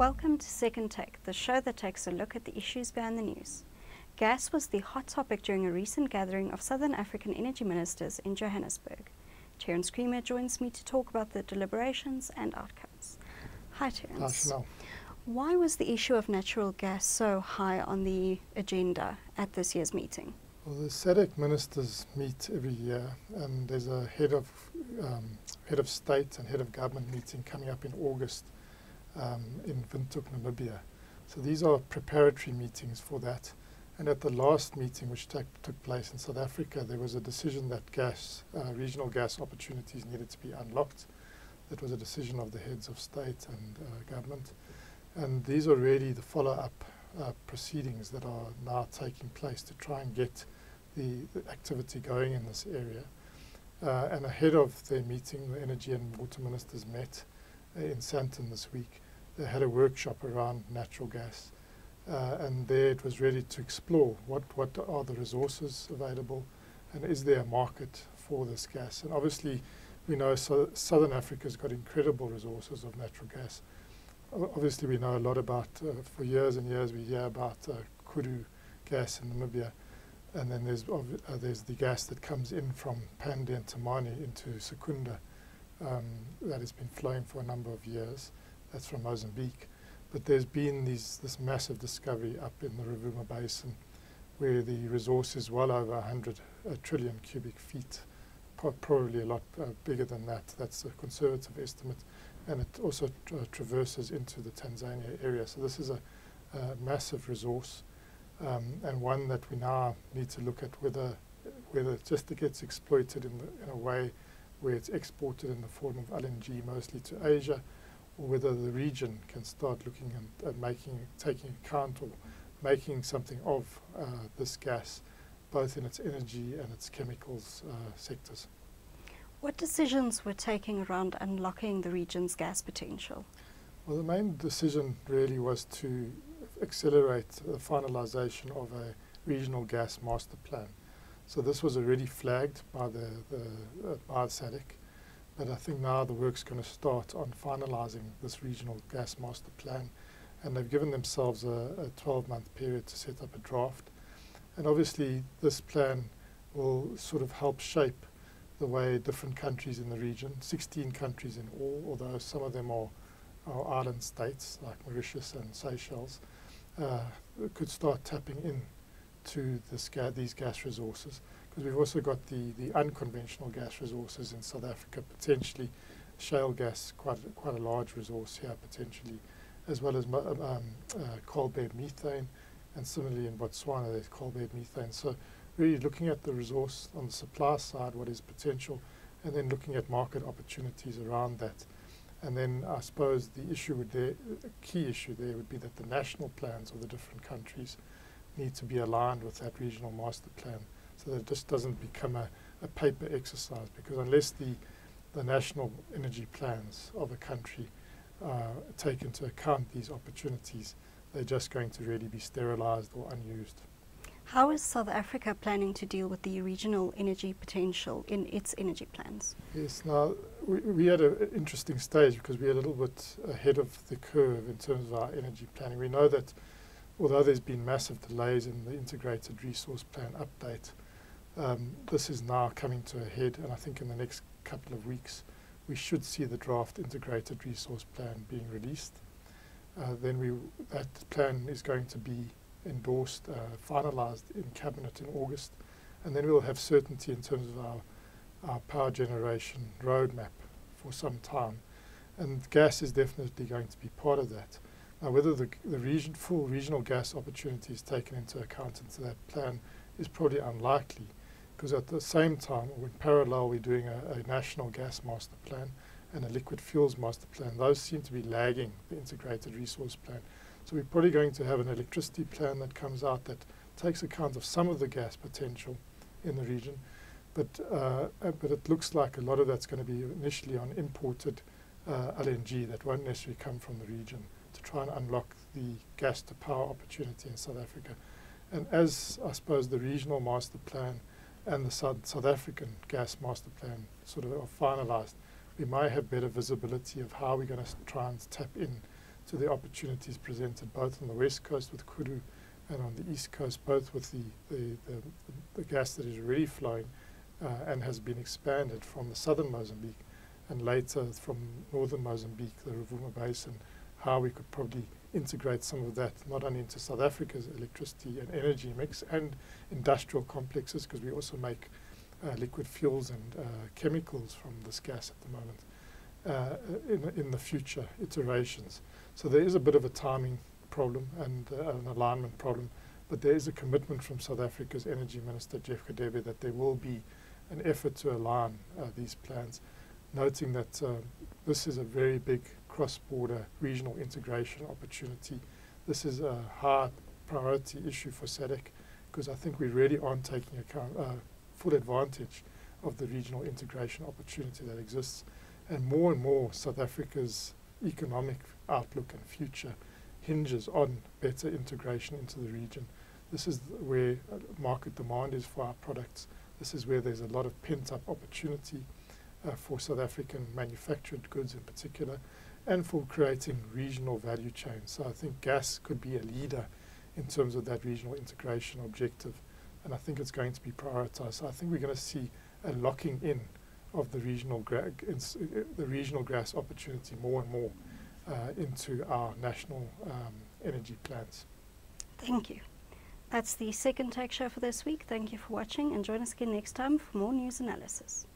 Welcome to Second Take, the show that takes a look at the issues behind the news. Gas was the hot topic during a recent gathering of Southern African energy ministers in Johannesburg. Terence Creamer joins me to talk about the deliberations and outcomes. Hi Terence. Hello. Why was the issue of natural gas so high on the agenda at this year's meeting? Well, the SADC ministers meet every year, and there's a head of state and head of government meeting coming up in August. In Windhoek, Namibia. So these are preparatory meetings for that. And at the last meeting, which took place in South Africa, there was a decision that regional gas opportunities needed to be unlocked. That was a decision of the heads of state and government. And these are really the follow-up proceedings that are now taking place to try and get the activity going in this area. And ahead of their meeting, the energy and water ministers met in Sandton this week. They had a workshop around natural gas, and there it was really to explore what are the resources available and is there a market for this gas. And obviously we know Southern Africa's got incredible resources of natural gas. Obviously we know a lot about, for years and years we hear about Kudu gas in Namibia, and then there's the gas that comes in from Pande and Temane into Secunda. That has been flowing for a number of years. That's from Mozambique. But there's been this massive discovery up in the Rovuma Basin, where the resource is well over 100 trillion cubic feet, probably a lot bigger than that. That's a conservative estimate. And it also traverses into the Tanzania area. So this is a massive resource, and one that we now need to look at whether it gets exploited in a way where it's exported in the form of LNG mostly to Asia, or whether the region can start looking and taking account or making something of this gas, both in its energy and its chemicals sectors. What decisions were taken around unlocking the region's gas potential? Well, the main decision really was to accelerate the finalization of a regional gas master plan. So this was already flagged by the SADC, but I think now the work's going to start on finalising this regional gas master plan, and they've given themselves a 12-month period to set up a draft. And obviously this plan will sort of help shape the way different countries in the region, 16 countries in all, although some of them are island states like Mauritius and Seychelles, could start tapping in to these gas resources, because we've also got the unconventional gas resources in South Africa, potentially shale gas, quite a large resource here potentially, as well as coal-bed methane, and similarly in Botswana there's coal-bed methane. So really looking at the resource on the supply side, what is potential, and then looking at market opportunities around that. And then I suppose a key issue there would be that the national plans of the different countries need to be aligned with that regional master plan, so that it just doesn't become a paper exercise, because unless the national energy plans of a country take into account these opportunities, they're just going to really be sterilized or unused. How is South Africa planning to deal with the regional energy potential in its energy plans? Yes, now we had an interesting stage because we're a little bit ahead of the curve in terms of our energy planning. We know that although there's been massive delays in the integrated resource plan update, this is now coming to a head, and I think in the next couple of weeks we should see the draft integrated resource plan being released. That plan is going to be endorsed, finalised in Cabinet in August, and then we'll have certainty in terms of our power generation roadmap for some time. And gas is definitely going to be part of that. Now, whether the full regional gas opportunity is taken into account into that plan is probably unlikely, because at the same time, or in parallel, we're doing a national gas master plan and a liquid fuels master plan. Those seem to be lagging the integrated resource plan. So we're probably going to have an electricity plan that comes out that takes account of some of the gas potential in the region, but it looks like a lot of that's going to be initially on imported LNG that won't necessarily come from the region, to try and unlock the gas to power opportunity in South Africa. And as I suppose the regional master plan and the South African gas master plan sort of are finalized, we might have better visibility of how we're going to try and tap in to the opportunities presented both on the west coast with Kudu and on the east coast, both with the gas that is already flowing and has been expanded from the southern Mozambique and later from northern Mozambique, the Rovuma Basin, how we could probably integrate some of that not only into South Africa's electricity and energy mix and industrial complexes, because we also make liquid fuels and chemicals from this gas at the moment, in the future iterations. So there is a bit of a timing problem and an alignment problem, but there is a commitment from South Africa's Energy Minister, Jeff Kadebe, that there will be an effort to align these plans, noting that this is a very big cross-border regional integration opportunity. This is a high priority issue for SADC, because I think we really aren't taking account, full advantage of the regional integration opportunity that exists. And more South Africa's economic outlook and future hinges on better integration into the region. This is where market demand is for our products. This is where there's a lot of pent-up opportunity for South African manufactured goods in particular, and for creating regional value chains. So I think gas could be a leader in terms of that regional integration objective, and I think it's going to be prioritized. So I think we're going to see a locking in of the regional gas opportunity more and more into our national energy plans. Thank you. That's the second tech show for this week. Thank you for watching, and join us again next time for more news analysis.